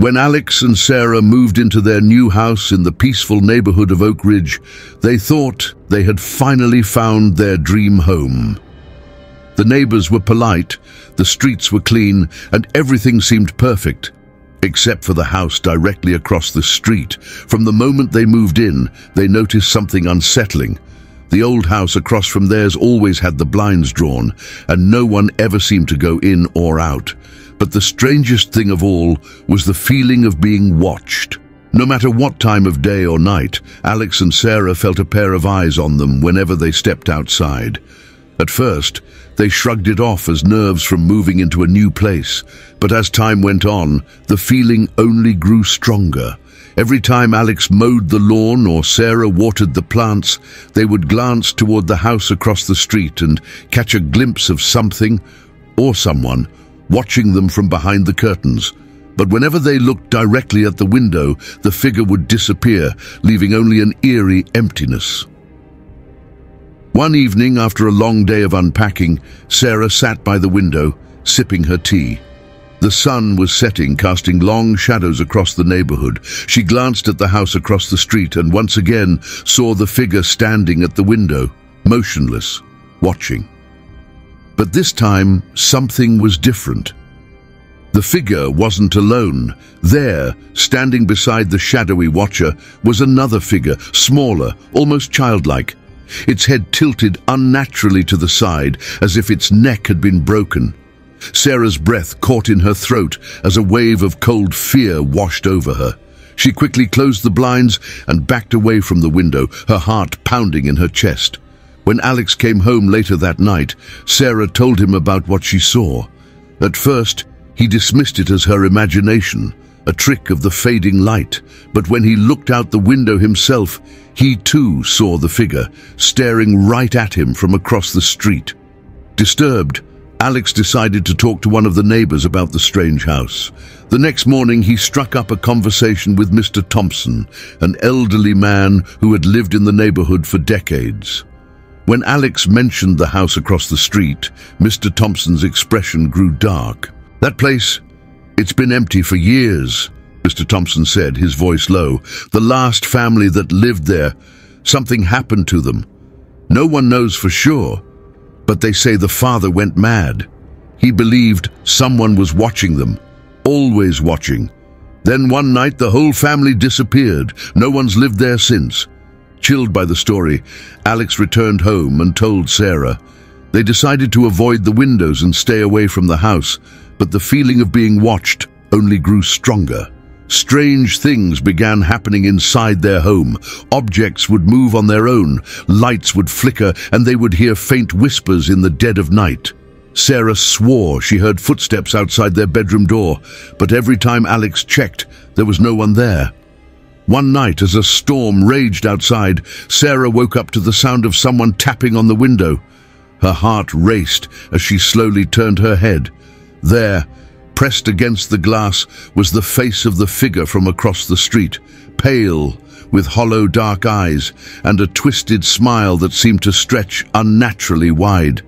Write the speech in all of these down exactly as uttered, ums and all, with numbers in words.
When Alex and Sarah moved into their new house in the peaceful neighborhood of Oak Ridge, they thought they had finally found their dream home. The neighbors were polite, the streets were clean, and everything seemed perfect, except for the house directly across the street. From the moment they moved in, they noticed something unsettling. The old house across from theirs always had the blinds drawn, and no one ever seemed to go in or out. But the strangest thing of all was the feeling of being watched. No matter what time of day or night, Alex and Sarah felt a pair of eyes on them whenever they stepped outside. At first, they shrugged it off as nerves from moving into a new place. But as time went on, the feeling only grew stronger. Every time Alex mowed the lawn or Sarah watered the plants, they would glance toward the house across the street and catch a glimpse of something or someone watching them from behind the curtains. But whenever they looked directly at the window, the figure would disappear, leaving only an eerie emptiness. One evening, after a long day of unpacking, Sarah sat by the window, sipping her tea. The sun was setting, casting long shadows across the neighborhood. She glanced at the house across the street and once again saw the figure standing at the window, motionless, watching. But this time, something was different. The figure wasn't alone. There, standing beside the shadowy watcher, was another figure, smaller, almost childlike. Its head tilted unnaturally to the side, as if its neck had been broken. Sarah's breath caught in her throat as a wave of cold fear washed over her. She quickly closed the blinds and backed away from the window, her heart pounding in her chest. When Alex came home later that night, Sarah told him about what she saw. At first, he dismissed it as her imagination, a trick of the fading light. But when he looked out the window himself, he too saw the figure, staring right at him from across the street. Disturbed, Alex decided to talk to one of the neighbors about the strange house. The next morning, he struck up a conversation with Mister Thompson, an elderly man who had lived in the neighborhood for decades. When Alex mentioned the house across the street, Mister Thompson's expression grew dark. "That place, it's been empty for years," Mister Thompson said, his voice low. "The last family that lived there, something happened to them. No one knows for sure, but they say the father went mad. He believed someone was watching them, always watching. Then one night, the whole family disappeared. No one's lived there since." Chilled by the story, Alex returned home and told Sarah. They decided to avoid the windows and stay away from the house, but the feeling of being watched only grew stronger. Strange things began happening inside their home. Objects would move on their own, lights would flicker, and they would hear faint whispers in the dead of night. Sarah swore she heard footsteps outside their bedroom door, but every time Alex checked, there was no one there. One night, as a storm raged outside, Sarah woke up to the sound of someone tapping on the window. Her heart raced as she slowly turned her head. There, pressed against the glass, was the face of the figure from across the street, pale, with hollow dark eyes and a twisted smile that seemed to stretch unnaturally wide.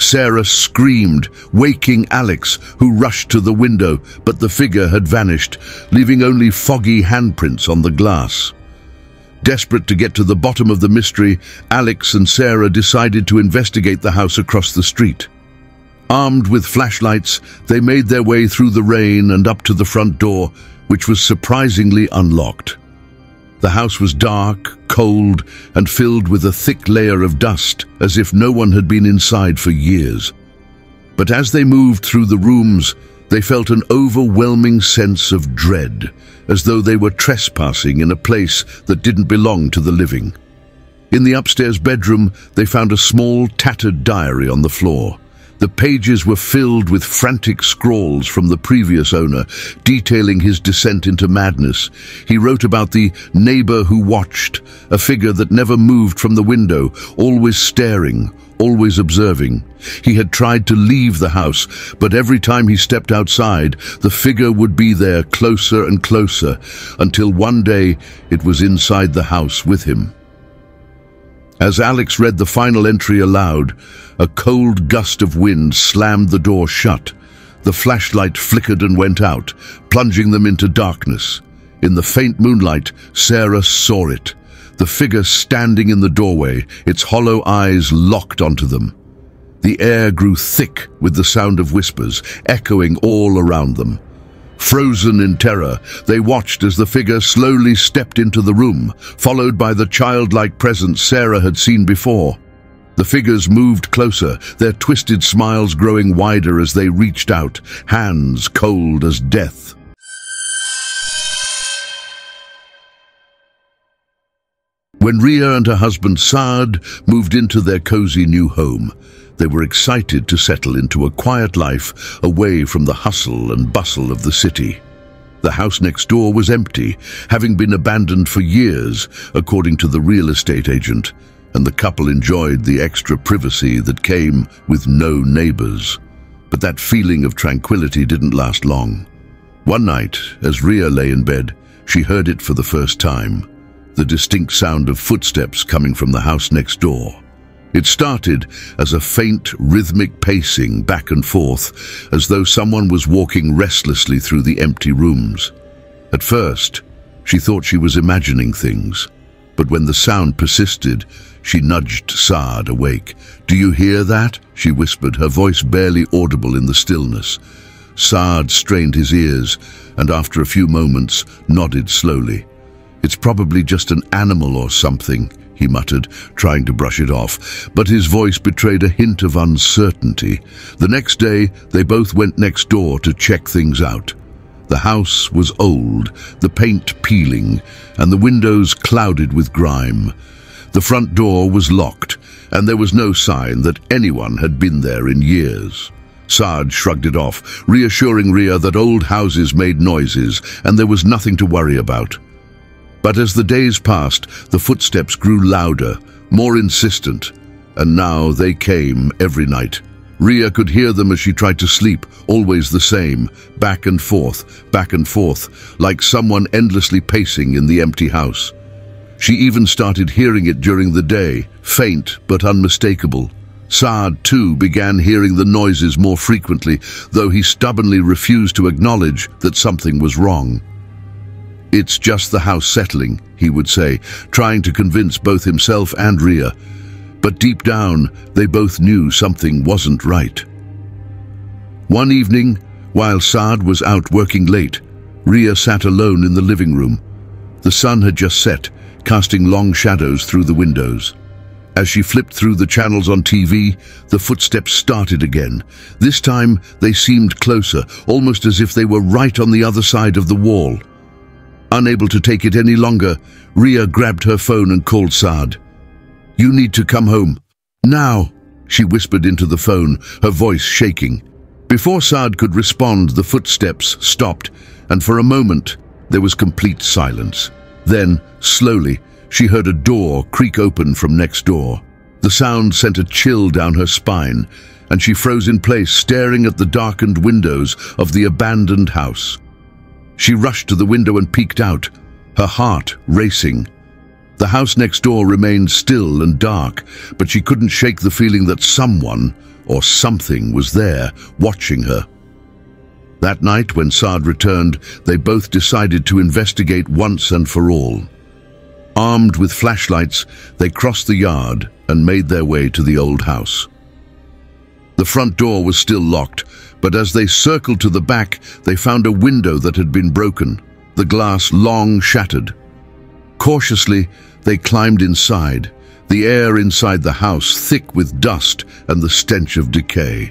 Sarah screamed, waking Alex, who rushed to the window, but the figure had vanished, leaving only foggy handprints on the glass. Desperate to get to the bottom of the mystery, Alex and Sarah decided to investigate the house across the street. Armed with flashlights, they made their way through the rain and up to the front door, which was surprisingly unlocked. The house was dark, cold, and filled with a thick layer of dust, as if no one had been inside for years. But as they moved through the rooms, they felt an overwhelming sense of dread, as though they were trespassing in a place that didn't belong to the living. In the upstairs bedroom, they found a small, tattered diary on the floor. The pages were filled with frantic scrawls from the previous owner, detailing his descent into madness. He wrote about the neighbor who watched, a figure that never moved from the window, always staring, always observing. He had tried to leave the house, but every time he stepped outside, the figure would be there, closer and closer, until one day it was inside the house with him. As Alex read the final entry aloud, a cold gust of wind slammed the door shut. The flashlight flickered and went out, plunging them into darkness. In the faint moonlight, Sarah saw it, the figure standing in the doorway, its hollow eyes locked onto them. The air grew thick with the sound of whispers, echoing all around them. Frozen in terror, they watched as the figure slowly stepped into the room, followed by the childlike presence Sarah had seen before. The figures moved closer, their twisted smiles growing wider as they reached out, hands cold as death. When Ria and her husband Saad moved into their cozy new home, they were excited to settle into a quiet life away from the hustle and bustle of the city. The house next door was empty, having been abandoned for years, according to the real estate agent, and the couple enjoyed the extra privacy that came with no neighbors. But that feeling of tranquility didn't last long. One night, as Ria lay in bed, she heard it for the first time, the distinct sound of footsteps coming from the house next door. It started as a faint, rhythmic pacing back and forth, as though someone was walking restlessly through the empty rooms. At first, she thought she was imagining things, but when the sound persisted, she nudged Saad awake. "Do you hear that?" she whispered, her voice barely audible in the stillness. Saad strained his ears and, after a few moments, nodded slowly. "It's probably just an animal or something," he muttered, trying to brush it off, but his voice betrayed a hint of uncertainty. The next day, they both went next door to check things out. The house was old, the paint peeling, and the windows clouded with grime. The front door was locked, and there was no sign that anyone had been there in years. Saad shrugged it off, reassuring Ria that old houses made noises and there was nothing to worry about. But as the days passed, the footsteps grew louder, more insistent, and now they came every night. Ria could hear them as she tried to sleep, always the same, back and forth, back and forth, like someone endlessly pacing in the empty house. She even started hearing it during the day, faint but unmistakable. Saad, too, began hearing the noises more frequently, though he stubbornly refused to acknowledge that something was wrong. "It's just the house settling," he would say, trying to convince both himself and Ria. But deep down, they both knew something wasn't right. One evening, while Saad was out working late, Ria sat alone in the living room. The sun had just set, casting long shadows through the windows. As she flipped through the channels on T V, the footsteps started again. This time, they seemed closer, almost as if they were right on the other side of the wall. Unable to take it any longer, Ria grabbed her phone and called Saad. "You need to come home. Now," she whispered into the phone, her voice shaking. Before Saad could respond, the footsteps stopped, and for a moment, there was complete silence. Then, slowly, she heard a door creak open from next door. The sound sent a chill down her spine, and she froze in place, staring at the darkened windows of the abandoned house. She rushed to the window and peeked out, her heart racing. The house next door remained still and dark, but she couldn't shake the feeling that someone or something was there, watching her. That night, when Saad returned, they both decided to investigate once and for all. Armed with flashlights, they crossed the yard and made their way to the old house. The front door was still locked, but as they circled to the back, they found a window that had been broken, the glass long shattered. Cautiously, they climbed inside, the air inside the house thick with dust and the stench of decay.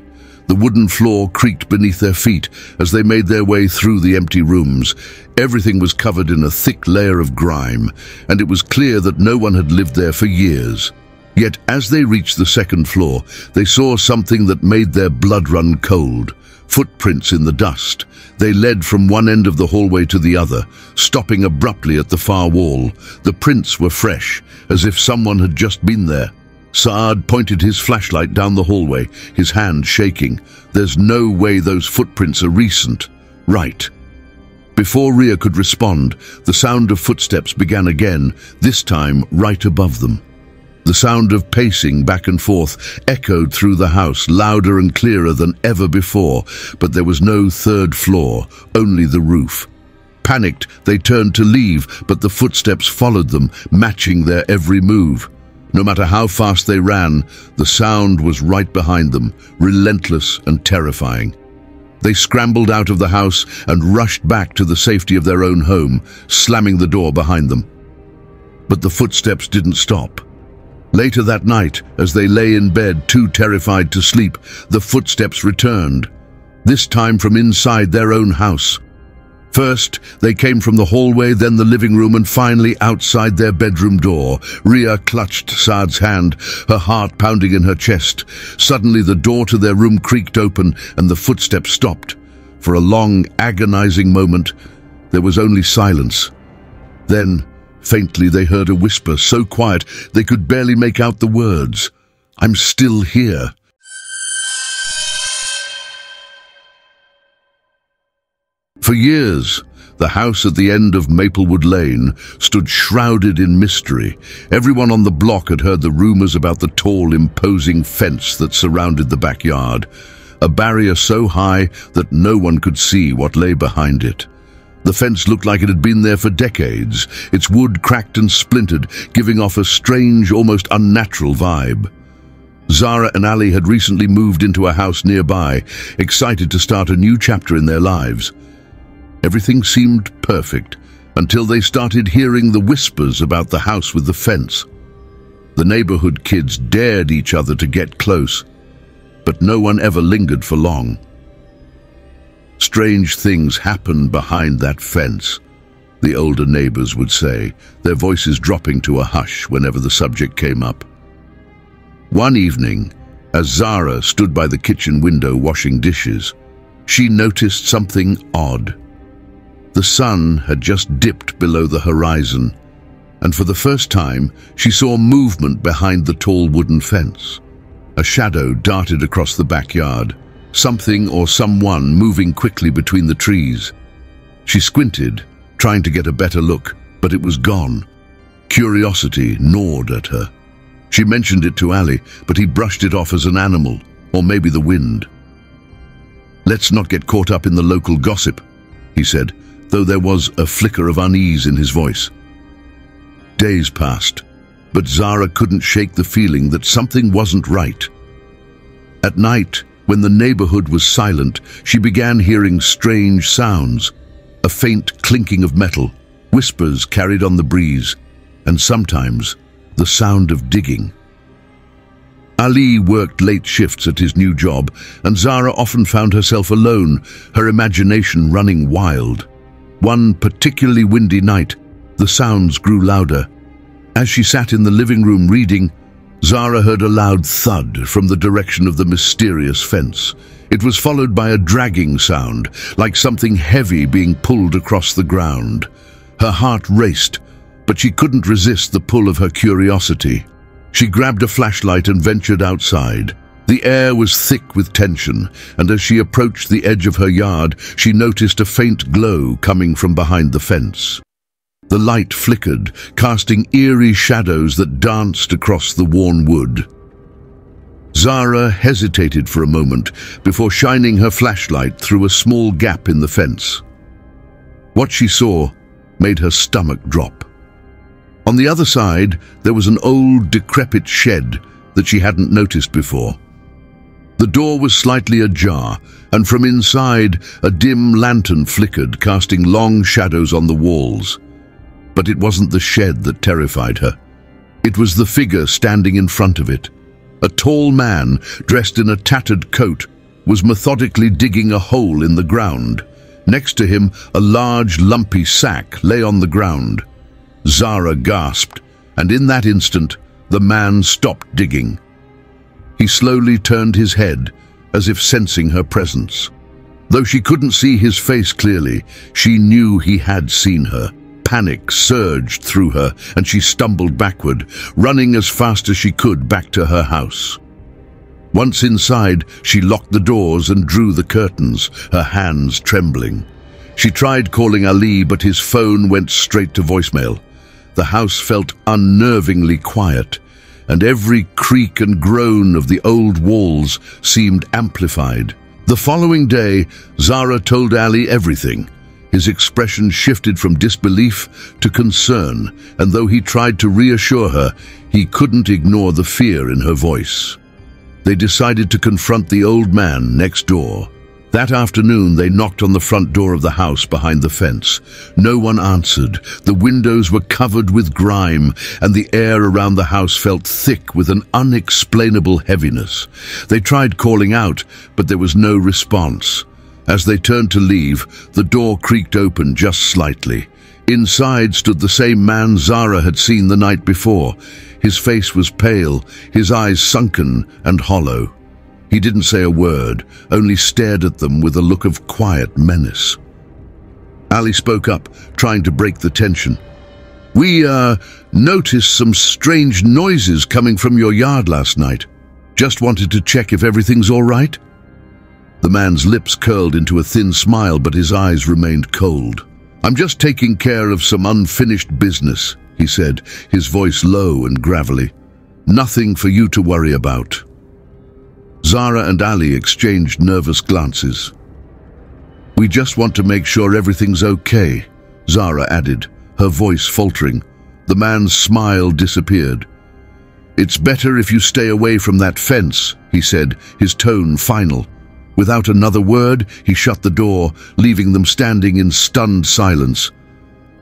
The wooden floor creaked beneath their feet as they made their way through the empty rooms. Everything was covered in a thick layer of grime, and it was clear that no one had lived there for years. Yet, as they reached the second floor, they saw something that made their blood run cold. Footprints in the dust. They led from one end of the hallway to the other, stopping abruptly at the far wall. The prints were fresh, as if someone had just been there. Saad pointed his flashlight down the hallway, his hand shaking. "There's no way those footprints are recent." "Right." Before Ria could respond, the sound of footsteps began again, this time right above them. The sound of pacing back and forth echoed through the house, louder and clearer than ever before, but there was no third floor, only the roof. Panicked, they turned to leave, but the footsteps followed them, matching their every move. No matter how fast they ran, the sound was right behind them, relentless and terrifying. They scrambled out of the house and rushed back to the safety of their own home, slamming the door behind them. But the footsteps didn't stop. Later that night, as they lay in bed, too terrified to sleep, the footsteps returned, this time from inside their own house. First, they came from the hallway, then the living room, and finally outside their bedroom door. Ria clutched Saad's hand, her heart pounding in her chest. Suddenly, the door to their room creaked open and the footsteps stopped. For a long, agonizing moment, there was only silence. Then, faintly, they heard a whisper, so quiet they could barely make out the words. "I'm still here." For years, the house at the end of Maplewood Lane stood shrouded in mystery. Everyone on the block had heard the rumors about the tall, imposing fence that surrounded the backyard, a barrier so high that no one could see what lay behind it. The fence looked like it had been there for decades, its wood cracked and splintered, giving off a strange, almost unnatural vibe. Zara and Ali had recently moved into a house nearby, excited to start a new chapter in their lives. Everything seemed perfect until they started hearing the whispers about the house with the fence. The neighborhood kids dared each other to get close, but no one ever lingered for long. "Strange things happen behind that fence," the older neighbors would say, their voices dropping to a hush whenever the subject came up. One evening, as Zara stood by the kitchen window washing dishes, she noticed something odd. The sun had just dipped below the horizon, and for the first time, she saw movement behind the tall wooden fence. A shadow darted across the backyard, something or someone moving quickly between the trees. She squinted, trying to get a better look, but it was gone. Curiosity gnawed at her. She mentioned it to Ali, but he brushed it off as an animal, or maybe the wind. "Let's not get caught up in the local gossip," he said, though there was a flicker of unease in his voice. Days passed, but Zara couldn't shake the feeling that something wasn't right. At night, when the neighborhood was silent, she began hearing strange sounds, a faint clinking of metal, whispers carried on the breeze, and sometimes the sound of digging. Ali worked late shifts at his new job, and Zara often found herself alone, her imagination running wild. One particularly windy night, the sounds grew louder. As she sat in the living room reading, Zara heard a loud thud from the direction of the mysterious fence. It was followed by a dragging sound, like something heavy being pulled across the ground. Her heart raced, but she couldn't resist the pull of her curiosity. She grabbed a flashlight and ventured outside. The air was thick with tension, and as she approached the edge of her yard, she noticed a faint glow coming from behind the fence. The light flickered, casting eerie shadows that danced across the worn wood. Zara hesitated for a moment before shining her flashlight through a small gap in the fence. What she saw made her stomach drop. On the other side, there was an old, decrepit shed that she hadn't noticed before. The door was slightly ajar, and from inside, a dim lantern flickered, casting long shadows on the walls. But it wasn't the shed that terrified her. It was the figure standing in front of it. A tall man, dressed in a tattered coat, was methodically digging a hole in the ground. Next to him, a large, lumpy sack lay on the ground. Zara gasped, and in that instant, the man stopped digging. He slowly turned his head, as if sensing her presence. Though she couldn't see his face clearly, she knew he had seen her. Panic surged through her, and she stumbled backward, running as fast as she could back to her house. Once inside, she locked the doors and drew the curtains, her hands trembling. She tried calling Ali, but his phone went straight to voicemail. The house felt unnervingly quiet, and every creak and groan of the old walls seemed amplified. The following day, Zara told Ali everything. His expression shifted from disbelief to concern, and though he tried to reassure her, he couldn't ignore the fear in her voice. They decided to confront the old man next door. That afternoon, they knocked on the front door of the house behind the fence. No one answered. The windows were covered with grime, and the air around the house felt thick with an unexplainable heaviness. They tried calling out, but there was no response. As they turned to leave, the door creaked open just slightly. Inside stood the same man Zara had seen the night before. His face was pale, his eyes sunken and hollow. He didn't say a word, only stared at them with a look of quiet menace. Ali spoke up, trying to break the tension. We, uh, noticed some strange noises coming from your yard last night. Just wanted to check if everything's all right. The man's lips curled into a thin smile, but his eyes remained cold. I'm just taking care of some unfinished business, he said, his voice low and gravelly. Nothing for you to worry about. Zara and Ali exchanged nervous glances. We just want to make sure everything's okay, Zara added, her voice faltering. The man's smile disappeared. It's better if you stay away from that fence, he said, his tone final. Without another word, he shut the door, leaving them standing in stunned silence.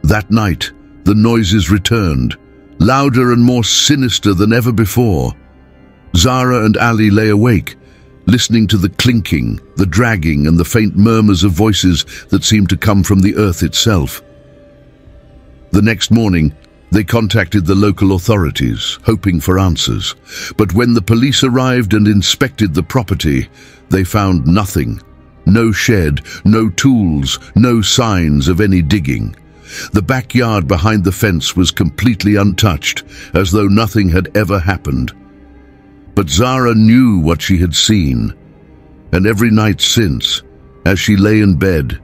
That night, the noises returned, louder and more sinister than ever before. Zara and Ali lay awake, listening to the clinking, the dragging, and the faint murmurs of voices that seemed to come from the earth itself. The next morning, they contacted the local authorities, hoping for answers. But when the police arrived and inspected the property, they found nothing. No shed, no tools, no signs of any digging. The backyard behind the fence was completely untouched, as though nothing had ever happened. But Zara knew what she had seen, and every night since, as she lay in bed,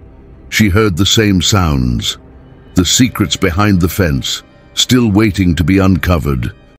she heard the same sounds, the secrets behind the fence, still waiting to be uncovered.